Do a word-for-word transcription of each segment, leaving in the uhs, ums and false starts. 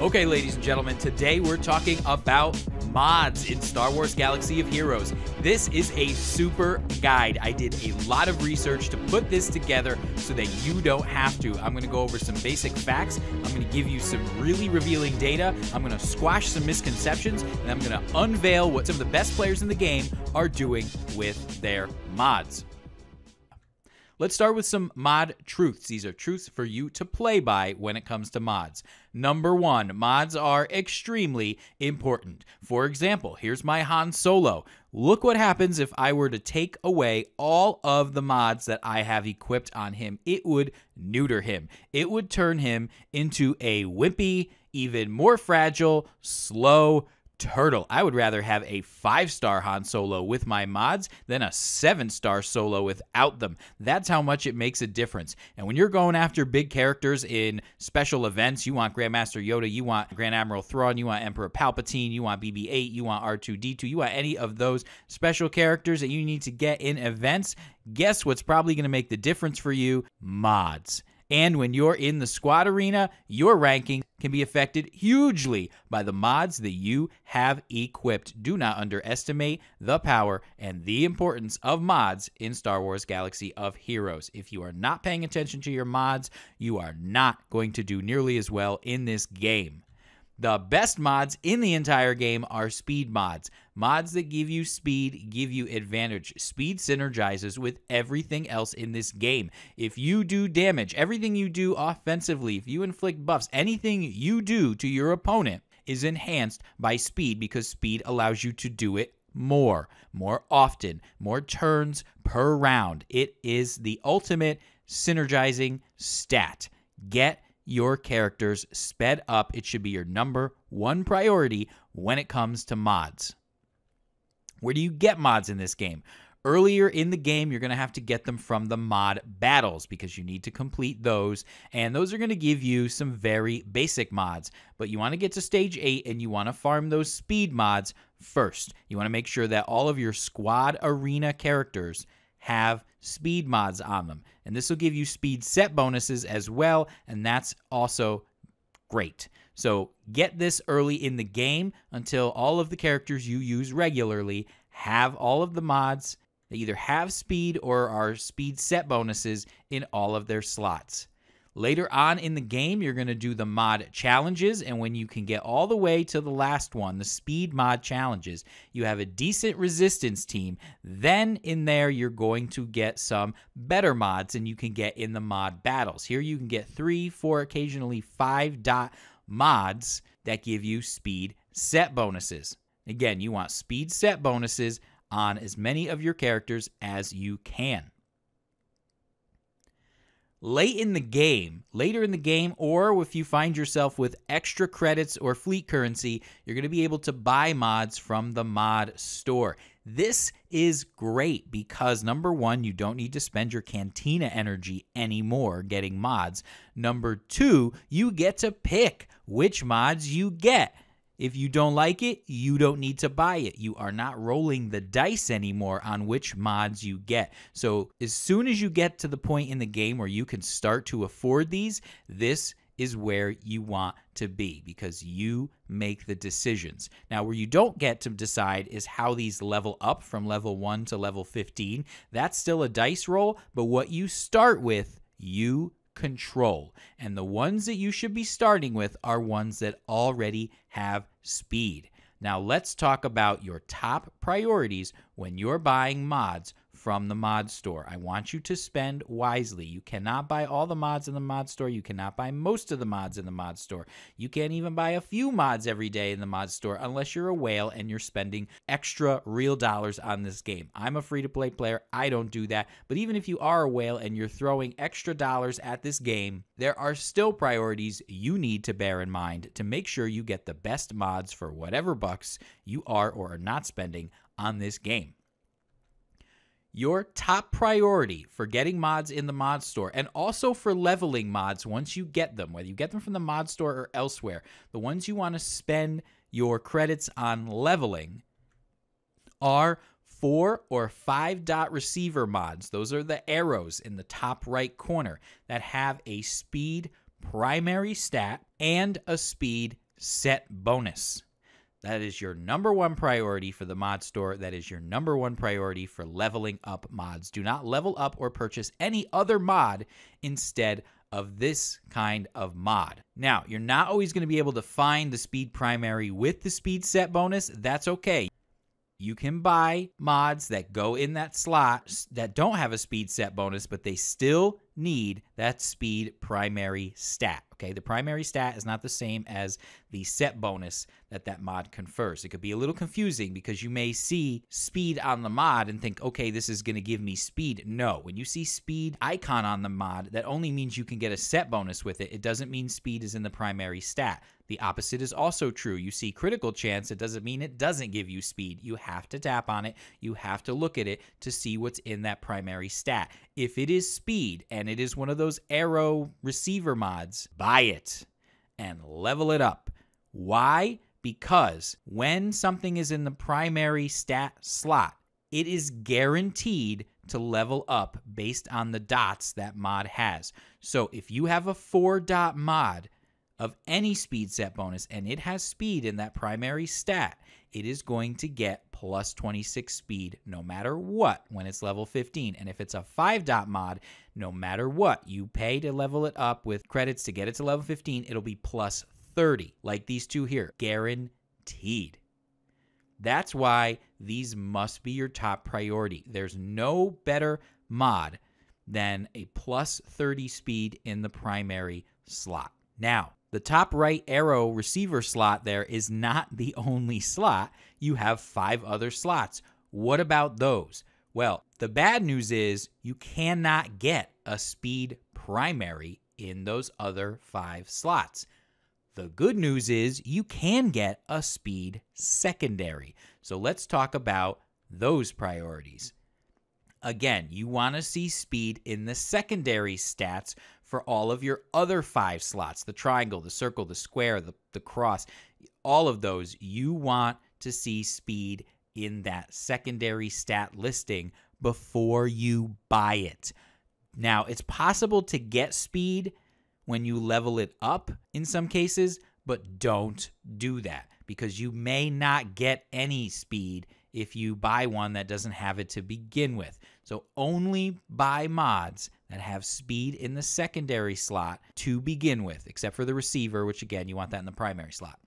Okay, ladies and gentlemen, today we're talking about mods in Star Wars: Galaxy of Heroes. This is a super guide. I did a lot of research to put this together so that you don't have to. I'm gonna go over some basic facts. I'm gonna give you some really revealing data. I'm gonna squash some misconceptions, and I'm gonna unveil what some of the best players in the game are doing with their mods. Let's start with some mod truths. These are truths for you to play by when it comes to mods. Number one, mods are extremely important. For example, here's my Han Solo. Look what happens if I were to take away all of the mods that I have equipped on him. It would neuter him. It would turn him into a wimpy, even more fragile, slow turtle. I would rather have a five-star Han Solo with my mods than a seven-star Solo without them. That's how much it makes a difference. And when you're going after big characters in special events, you want Grandmaster Yoda, you want Grand Admiral Thrawn, you want Emperor Palpatine, you want B B eight, you want R two D two, you want any of those special characters that you need to get in events, guess what's probably going to make the difference for you? Mods. And when you're in the squad arena, your ranking can be affected hugely by the mods that you have equipped. Do not underestimate the power and the importance of mods in Star Wars: Galaxy of Heroes. If you are not paying attention to your mods, you are not going to do nearly as well in this game. The best mods in the entire game are speed mods. Mods that give you speed give you advantage. Speed synergizes with everything else in this game. If you do damage, everything you do offensively, if you inflict buffs, anything you do to your opponent is enhanced by speed because speed allows you to do it more, more often, more turns per round. It is the ultimate synergizing stat. Get your characters sped up. It should be your number one priority when it comes to mods. Where do you get mods in this game? Earlier in the game, you're going to have to get them from the mod battles because you need to complete those, and those are going to give you some very basic mods. But you want to get to stage eight, and you want to farm those speed mods first. You want to make sure that all of your squad arena characters have speed mods on them. And this will give you speed set bonuses as well, and that's also great. So get this early in the game until all of the characters you use regularly have all of the mods. They either have speed or are speed set bonuses in all of their slots. Later on in the game, you're going to do the mod challenges, and when you can get all the way to the last one, the speed mod challenges, you have a decent resistance team. Then in there, you're going to get some better mods, and you can get in the mod battles. Here you can get three, four, occasionally five dot mods that give you speed set bonuses. Again, you want speed set bonuses on as many of your characters as you can. Late in the game, later in the game, or if you find yourself with extra credits or fleet currency, you're going to be able to buy mods from the mod store. This is great because, number one, you don't need to spend your Cantina energy anymore getting mods. Number two, you get to pick which mods you get. If you don't like it, you don't need to buy it. You are not rolling the dice anymore on which mods you get. So as soon as you get to the point in the game where you can start to afford these, this is where you want to be because you make the decisions. Now, where you don't get to decide is how these level up from level one to level fifteen. That's still a dice roll, but what you start with, you control. And the ones that you should be starting with are ones that already have speed. Now let's talk about your top priorities when you're buying mods from the mod store. I want you to spend wisely. You cannot buy all the mods in the mod store. You cannot buy most of the mods in the mod store. You can't even buy a few mods every day in the mod store unless you're a whale and you're spending extra real dollars on this game. I'm a free-to-play player. I don't do that. But even if you are a whale and you're throwing extra dollars at this game, there are still priorities you need to bear in mind to make sure you get the best mods for whatever bucks you are or are not spending on this game. Your top priority for getting mods in the mod store and also for leveling mods once you get them, whether you get them from the mod store or elsewhere, the ones you want to spend your credits on leveling are four or five dot receiver mods. Those are the arrows in the top right corner that have a speed primary stat and a speed set bonus. That is your number one priority for the mod store. That is your number one priority for leveling up mods. Do not level up or purchase any other mod instead of this kind of mod. Now, you're not always going to be able to find the speed primary with the speed set bonus. That's okay. You can buy mods that go in that slot that don't have a speed set bonus, but they still need that speed primary stat. Okay, the primary stat is not the same as the set bonus that that mod confers. It could be a little confusing because you may see speed on the mod and think, okay, this is going to give me speed. No, when you see speed icon on the mod, that only means you can get a set bonus with it. It doesn't mean speed is in the primary stat. The opposite is also true. You see critical chance, it doesn't mean it doesn't give you speed. You have to tap on it. You have to look at it to see what's in that primary stat. If it is speed and it is one of those arrow receiver mods, buy it and level it up. Why? Because when something is in the primary stat slot, it is guaranteed to level up based on the dots that mod has. So if you have a four dot mod of any speed set bonus and it has speed in that primary stat, it is going to get plus twenty-six speed no matter what when it's level fifteen. And if it's a five dot mod, no matter what, you pay to level it up with credits to get it to level fifteen, it'll be plus thirty, like these two here, guaranteed. That's why these must be your top priority. There's no better mod than a plus thirty speed in the primary slot. Now, the top right arrow receiver slot there is not the only slot. You have five other slots. What about those? Well, the bad news is you cannot get a speed primary in those other five slots. The good news is you can get a speed secondary. So let's talk about those priorities. Again, you want to see speed in the secondary stats for all of your other five slots, the triangle, the circle, the square, the, the cross, all of those. You want to see speed in that secondary stat listing before you buy it. Now, it's possible to get speed when you level it up in some cases, but don't do that because you may not get any speed if you buy one that doesn't have it to begin with. So only buy mods that have speed in the secondary slot to begin with, except for the receiver, which again, you want that in the primary slot.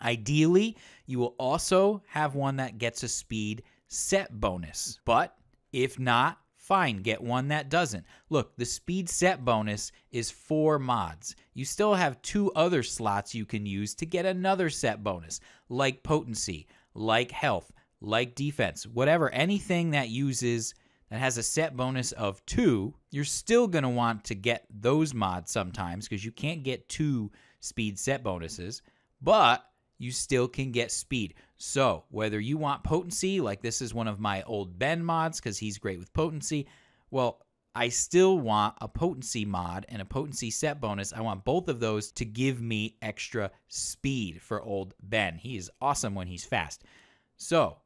Ideally, you will also have one that gets a speed set bonus, but if not, fine, get one that doesn't. Look, the speed set bonus is four mods. You still have two other slots you can use to get another set bonus, like potency, like health, like defense, whatever, anything that uses, that has a set bonus of two, you're still going to want to get those mods sometimes because you can't get two speed set bonuses, but you still can get speed. So whether you want potency, like this is one of my old Ben mods because he's great with potency, well, I still want a potency mod and a potency set bonus. I want both of those to give me extra speed for old Ben. He is awesome when he's fast. So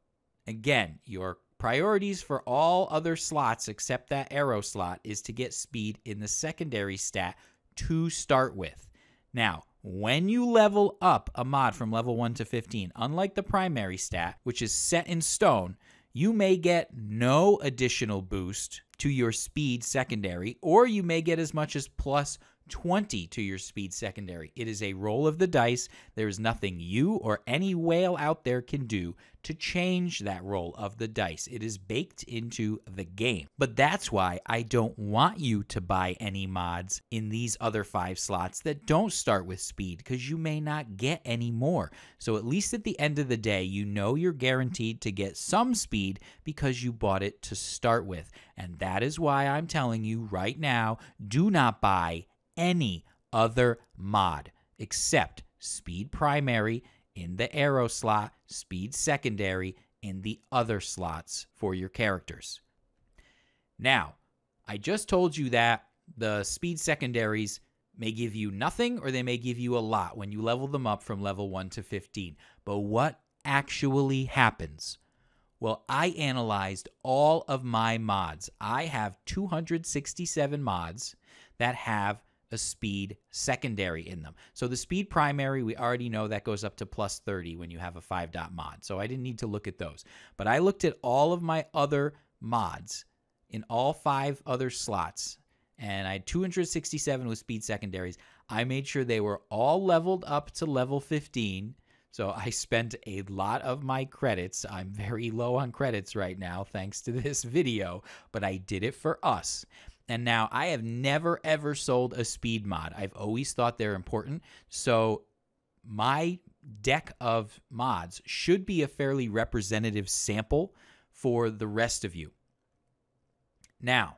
again, your priorities for all other slots except that arrow slot is to get speed in the secondary stat to start with. Now, when you level up a mod from level one to fifteen, unlike the primary stat, which is set in stone, you may get no additional boost to your speed secondary, or you may get as much as plus twenty to your speed secondary. It is a roll of the dice. There is nothing you or any whale out there can do to change that roll of the dice. It is baked into the game. But that's why I don't want you to buy any mods in these other five slots that don't start with speed, because you may not get any more. So at least at the end of the day, you know you're guaranteed to get some speed because you bought it to start with. And that is why I'm telling you right now, do not buy any other mod except speed primary in the arrow slot, speed secondary in the other slots for your characters. Now, I just told you that the speed secondaries may give you nothing or they may give you a lot when you level them up from level one to fifteen. But what actually happens? Well, I analyzed all of my mods. I have two hundred sixty-seven mods that have a speed secondary in them. So the speed primary, we already know that goes up to plus thirty when you have a five dot mod. So I didn't need to look at those. But I looked at all of my other mods in all five other slots, and I had two hundred sixty-seven with speed secondaries. I made sure they were all leveled up to level fifteen. So I spent a lot of my credits. I'm very low on credits right now, thanks to this video, but I did it for us. And now I have never, ever sold a speed mod. I've always thought they're important. So my deck of mods should be a fairly representative sample for the rest of you. Now,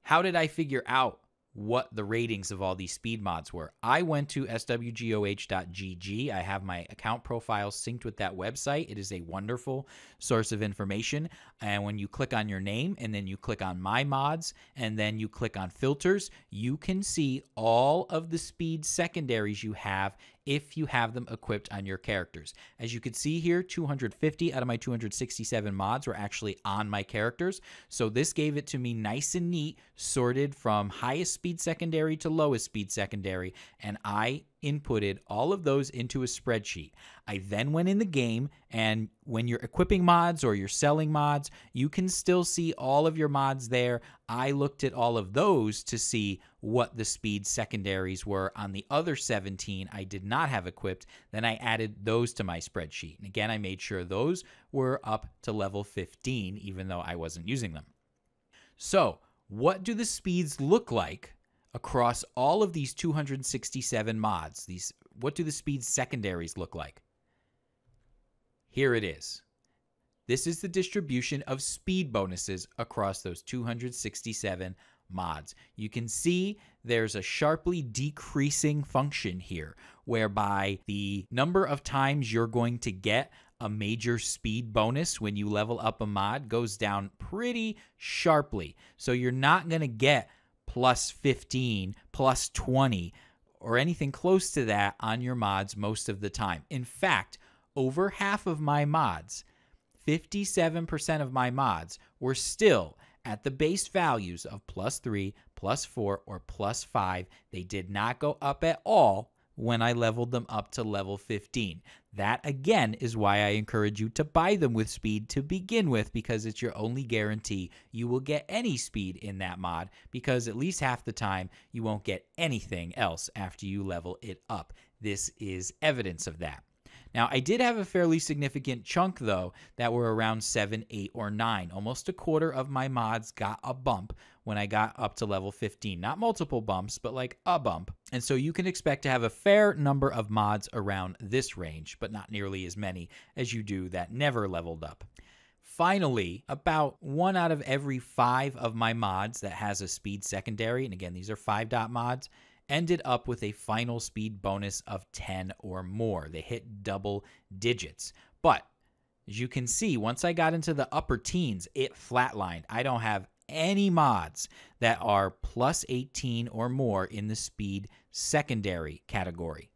how did I figure out what the ratings of all these speed mods were? I went to S W G O H dot G G. I have my account profile synced with that website. It is a wonderful source of information. And when you click on your name and then you click on my mods and then you click on filters, you can see all of the speed secondaries you have if you have them equipped on your characters. As you can see here, two hundred fifty out of my two hundred sixty-seven mods were actually on my characters. So this gave it to me nice and neat, sorted from highest speed secondary to lowest speed secondary, and I inputted all of those into a spreadsheet. I then went in the game, and when you're equipping mods or you're selling mods, you can still see all of your mods there. I looked at all of those to see what the speed secondaries were on the other seventeen I did not have equipped. Then I added those to my spreadsheet. And again, I made sure those were up to level fifteen, even though I wasn't using them. So what do the speeds look like across all of these two hundred sixty-seven mods? These, what do the speed secondaries look like? Here it is. This is the distribution of speed bonuses across those two hundred sixty-seven mods. You can see there's a sharply decreasing function here, whereby the number of times you're going to get a major speed bonus when you level up a mod goes down pretty sharply. So you're not going to get plus fifteen, plus twenty, or anything close to that on your mods most of the time. In fact, over half of my mods, fifty-seven percent of my mods, were still at the base values of plus three, plus four, or plus five. They did not go up at all when I leveled them up to level fifteen. That, again, is why I encourage you to buy them with speed to begin with, because it's your only guarantee you will get any speed in that mod, because at least half the time you won't get anything else after you level it up. This is evidence of that. Now, I did have a fairly significant chunk, though, that were around seven, eight, or nine. Almost a quarter of my mods got a bump when I got up to level fifteen. Not multiple bumps, but like a bump. And so you can expect to have a fair number of mods around this range, but not nearly as many as you do that never leveled up. Finally, about one out of every five of my mods that has a speed secondary, and again, these are five dot mods, ended up with a final speed bonus of ten or more. They hit double digits. But as you can see, once I got into the upper teens, it flatlined. I don't have any mods that are plus eighteen or more in the speed secondary category.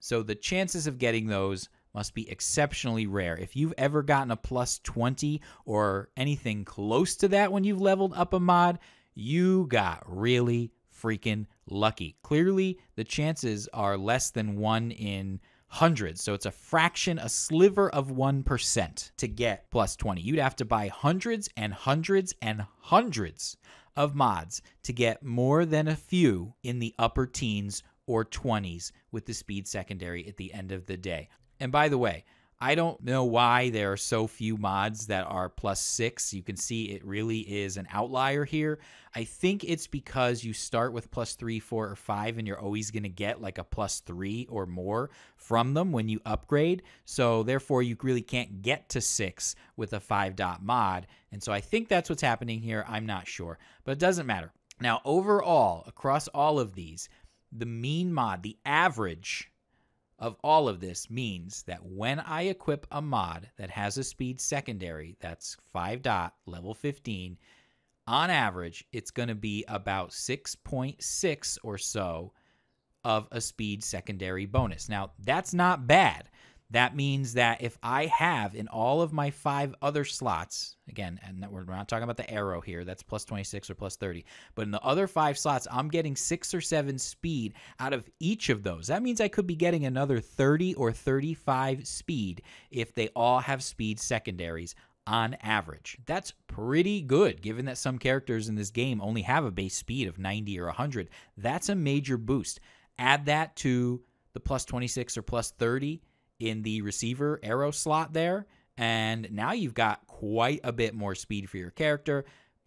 So the chances of getting those must be exceptionally rare. If you've ever gotten a plus twenty or anything close to that when you've leveled up a mod, you got really freaking lucky. Clearly, the chances are less than one in hundreds. So it's a fraction, a sliver of one percent to get plus twenty. You'd have to buy hundreds and hundreds and hundreds of mods to get more than a few in the upper teens or twenties with the speed secondary at the end of the day. And by the way, I don't know why there are so few mods that are plus six. You can see it really is an outlier here. I think it's because you start with plus three, four, or five, and you're always going to get like a plus three or more from them when you upgrade. So therefore, you really can't get to six with a five dot mod. And so I think that's what's happening here. I'm not sure, but it doesn't matter. Now, overall, across all of these, the mean mod, the average of all of this means that when I equip a mod that has a speed secondary that's five dot, level fifteen, on average, it's going to be about six point six or so of a speed secondary bonus. Now, that's not bad. That means that if I have in all of my five other slots, again, and we're not talking about the arrow here, that's plus twenty-six or plus thirty, but in the other five slots, I'm getting six or seven speed out of each of those. That means I could be getting another thirty or thirty-five speed if they all have speed secondaries on average. That's pretty good, given that some characters in this game only have a base speed of ninety or one hundred. That's a major boost. Add that to the plus twenty-six or plus thirty in the receiver arrow slot there, and now you've got quite a bit more speed for your character.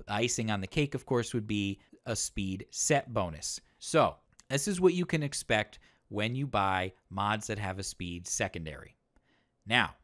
Icing on the cake, of course, would be a speed set bonus. So this is what you can expect when you buy mods that have a speed secondary. Now,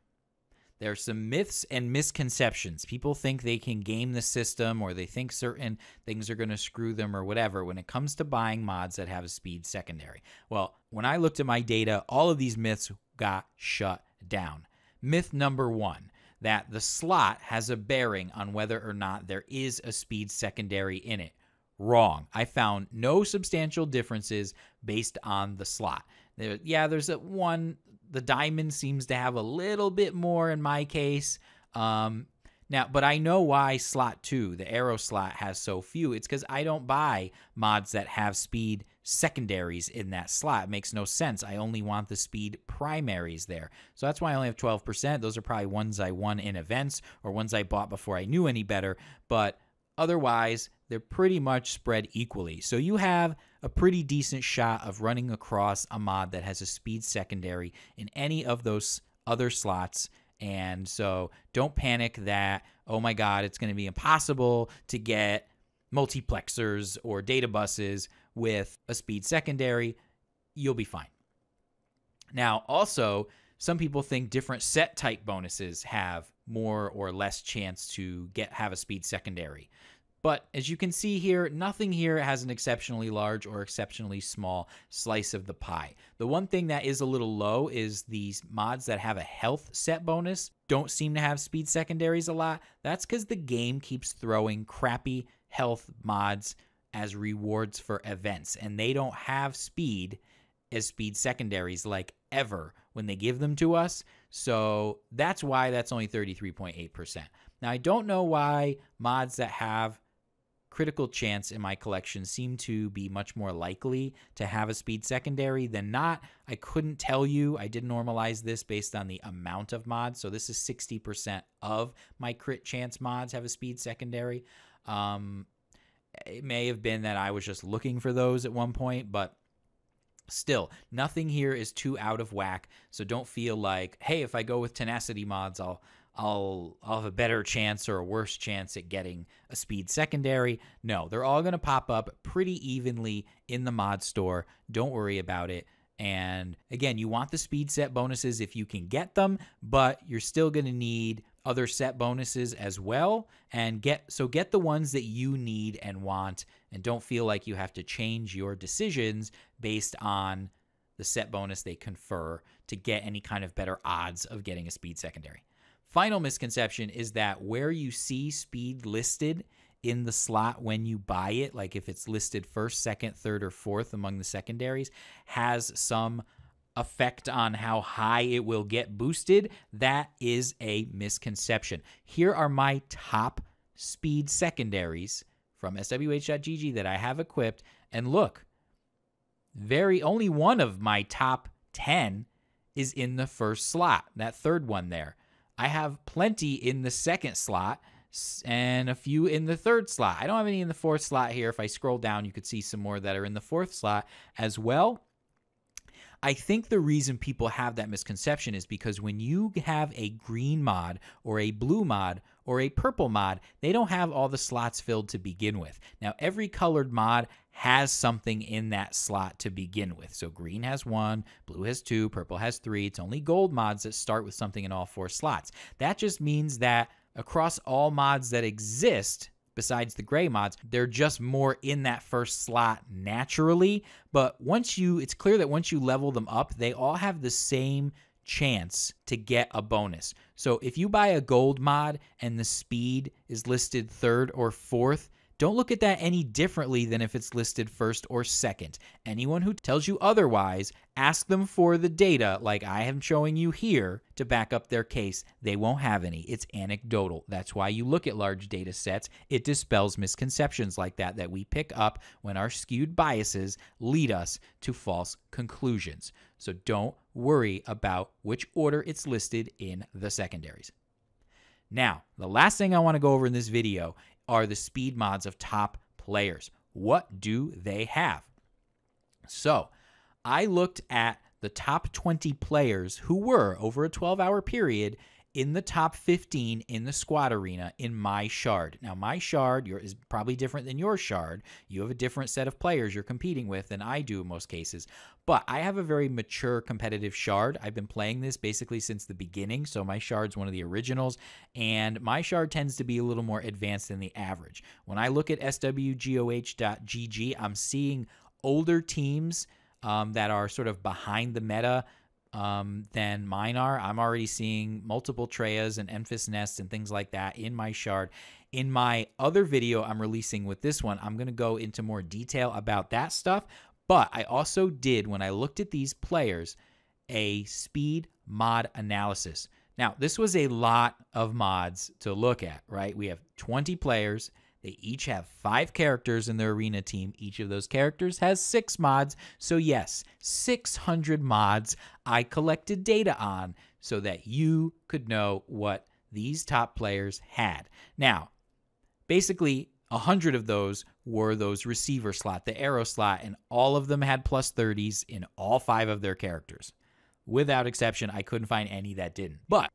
there are some myths and misconceptions. People think they can game the system, or they think certain things are going to screw them or whatever when it comes to buying mods that have a speed secondary. Well, when I looked at my data, all of these myths got shut down. Myth number one, that the slot has a bearing on whether or not there is a speed secondary in it. Wrong. I found no substantial differences based on the slot. There, yeah, there's a one, the diamond seems to have a little bit more in my case. Um, now, but I know why slot two, the arrow slot, has so few. It's because I don't buy mods that have speed secondaries in that slot. It makes no sense. I only want the speed primaries there. So that's why I only have twelve percent. Those are probably ones I won in events or ones I bought before I knew any better. But otherwise, they're pretty much spread equally. So you have a pretty decent shot of running across a mod that has a speed secondary in any of those other slots. And so don't panic that, oh my God, it's going to be impossible to get multiplexers or data buses with a speed secondary. You'll be fine. Now, also, some people think different set type bonuses have more or less chance to get have a speed secondary. But as you can see here, nothing here has an exceptionally large or exceptionally small slice of the pie. The one thing that is a little low is these mods that have a health set bonus don't seem to have speed secondaries a lot. That's because the game keeps throwing crappy health mods as rewards for events, and they don't have speed as speed secondaries like ever when they give them to us. So that's why that's only thirty-three point eight percent. Now, I don't know why mods that have critical chance in my collection seem to be much more likely to have a speed secondary than not. I couldn't tell you. I did normalize this based on the amount of mods. So this is sixty percent of my crit chance mods have a speed secondary. Um, it may have been that I was just looking for those at one point, but still, nothing here is too out of whack. So don't feel like, hey, if I go with tenacity mods, I'll I'll, I'll have a better chance or a worse chance at getting a speed secondary. No, they're all going to pop up pretty evenly in the mod store. Don't worry about it. And again, you want the speed set bonuses if you can get them, but you're still going to need other set bonuses as well. And get so get the ones that you need and want, and don't feel like you have to change your decisions based on the set bonus they confer to get any kind of better odds of getting a speed secondary. Final misconception is that where you see speed listed in the slot when you buy it, like if it's listed first, second, third, or fourth among the secondaries, has some effect on how high it will get boosted. That is a misconception. Here are my top speed secondaries from S W H dot G G that I have equipped. And look, very only one of my top ten is in the first slot, that third one there. I have plenty in the second slot and a few in the third slot. I don't have any in the fourth slot here. If I scroll down, you could see some more that are in the fourth slot as well. I think the reason people have that misconception is because when you have a green mod or a blue mod or a purple mod, they don't have all the slots filled to begin with. Now, every colored mod has something in that slot to begin with. So green has one, blue has two, purple has three. It's only gold mods that start with something in all four slots. That just means that across all mods that exist, besides the gray mods, they're just more in that first slot naturally. But once you, it's clear that once you level them up, they all have the same chance to get a bonus. So if you buy a gold mod and the speed is listed third or fourth, don't look at that any differently than if it's listed first or second. Anyone who tells you otherwise, ask them for the data, like I am showing you here, to back up their case. They won't have any. It's anecdotal. That's why you look at large data sets. It dispels misconceptions like that that we pick up when our skewed biases lead us to false conclusions. So don't worry about which order it's listed in the secondaries. Now, the last thing I want to go over in this video are the speed mods of top players. What do they have? So, I looked at the top twenty players who were, over a twelve hour period, in the top fifteen in the squad arena in my shard. Now, my shard your, is probably different than your shard. You have a different set of players you're competing with than I do in most cases. But I have a very mature competitive shard. I've been playing this basically since the beginning, so my shard's one of the originals, and my shard tends to be a little more advanced than the average. When I look at S W G O H dot G G, I'm seeing older teams um, that are sort of behind the meta, Um, than mine are. I'm already seeing multiple Treyas and Emphis Nests and things like that in my shard. In my other video I'm releasing with this one, I'm going to go into more detail about that stuff. But I also did, when I looked at these players, a speed mod analysis. Now, this was a lot of mods to look at, right? We have twenty players. They each have five characters in their arena team. Each of those characters has six mods. So yes, six hundred mods I collected data on so that you could know what these top players had. Now, basically, one hundred of those were those receiver slot, the arrow slot, and all of them had plus thirties in all five of their characters. Without exception, I couldn't find any that didn't. But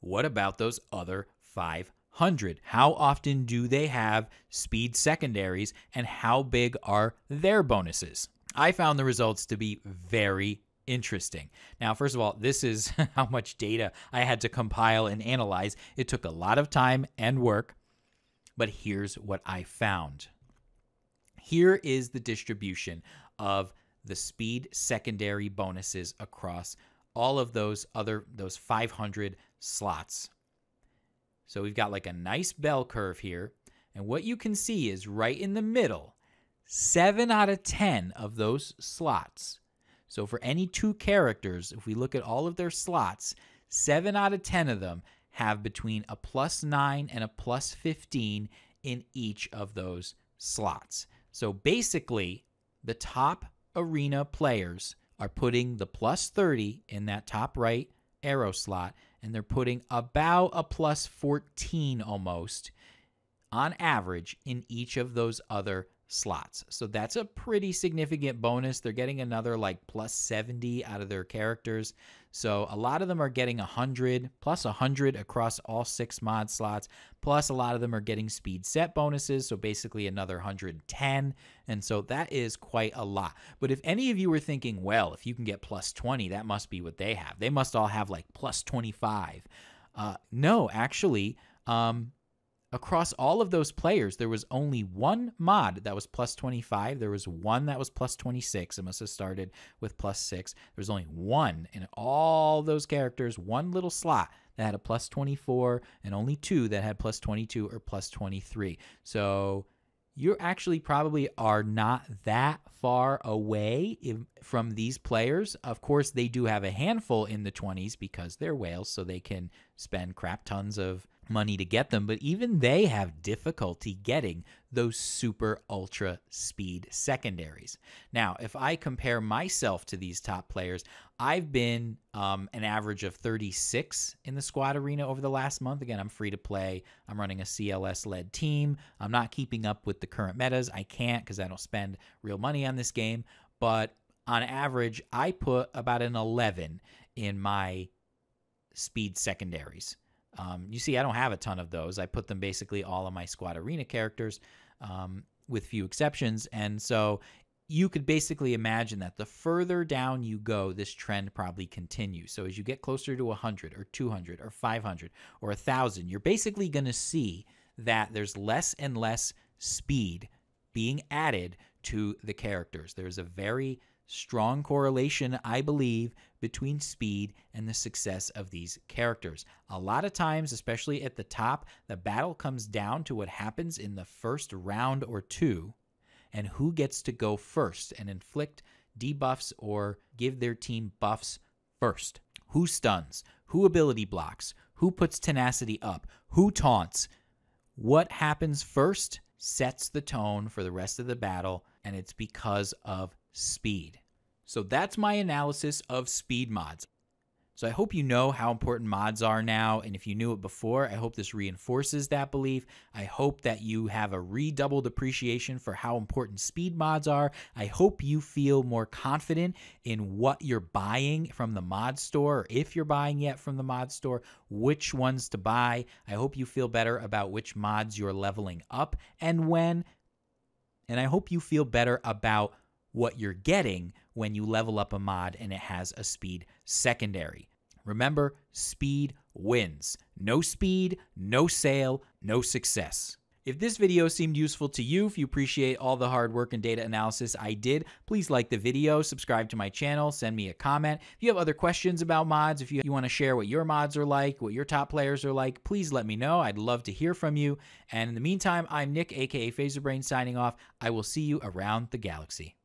what about those other five hundred. How often do they have speed secondaries, and how big are their bonuses? I found the results to be very interesting. Now, first of all, this is how much data I had to compile and analyze. It took a lot of time and work, but here's what I found. Here is the distribution of the speed secondary bonuses across all of those other those five hundred slots. So we've got like a nice bell curve here. And what you can see is right in the middle, seven out of ten of those slots. So for any two characters, if we look at all of their slots, seven out of ten of them have between a plus nine and a plus fifteen in each of those slots. So basically, the top arena players are putting the plus thirty in that top right arrow slot, and they're putting about a plus fourteen almost on average in each of those other slots. So that's a pretty significant bonus. They're getting another like plus seventy out of their characters. So a lot of them are getting one hundred, plus one hundred across all six mod slots, plus a lot of them are getting speed set bonuses, so basically another one hundred ten, and so that is quite a lot. But if any of you were thinking, well, if you can get plus twenty, that must be what they have. They must all have like plus twenty-five. Uh, no, actually, um, across all of those players, there was only one mod that was plus twenty-five. There was one that was plus twenty-six. It must have started with plus six. There was only one in all those characters, one little slot that had a plus twenty-four, and only two that had plus twenty-two or plus twenty-three. So you actually probably are not that far away from these players. Of course, they do have a handful in the twenties because they're whales, so they can spend crap tons of money to get them, but even they have difficulty getting those super ultra speed secondaries. Now, if I compare myself to these top players, I've been um, an average of thirty-six in the squad arena over the last month. Again, I'm free to play. I'm running a C L S-led team. I'm not keeping up with the current metas. I can't because I don't spend real money on this game, but on average, I put about an eleven in my speed secondaries. Um, you see, I don't have a ton of those. I put them basically all on my squad arena characters, um, with few exceptions. And so you could basically imagine that the further down you go, this trend probably continues. So as you get closer to one hundred or two hundred or five hundred or one thousand, you're basically going to see that there's less and less speed being added to the characters. There's a very strong correlation, I believe, between speed and the success of these characters. A lot of times, especially at the top, the battle comes down to what happens in the first round or two and who gets to go first and inflict debuffs or give their team buffs first. Who stuns? Who ability blocks? Who puts tenacity up? Who taunts? What happens first sets the tone for the rest of the battle, and it's because of speed. So that's my analysis of speed mods. So I hope you know how important mods are now, and if you knew it before, I hope this reinforces that belief. I hope that you have a redoubled appreciation for how important speed mods are. I hope you feel more confident in what you're buying from the mod store, or if you're buying yet from the mod store, which ones to buy. I hope you feel better about which mods you're leveling up and when, and I hope you feel better about what you're getting when you level up a mod and it has a speed secondary. Remember, speed wins. No speed, no sale, no success. If this video seemed useful to you, if you appreciate all the hard work and data analysis I did, please like the video, subscribe to my channel, send me a comment. If you have other questions about mods, if you, you want to share what your mods are like, what your top players are like, please let me know. I'd love to hear from you. And in the meantime, I'm Nick, aka PhaserBrain, signing off. I will see you around the galaxy.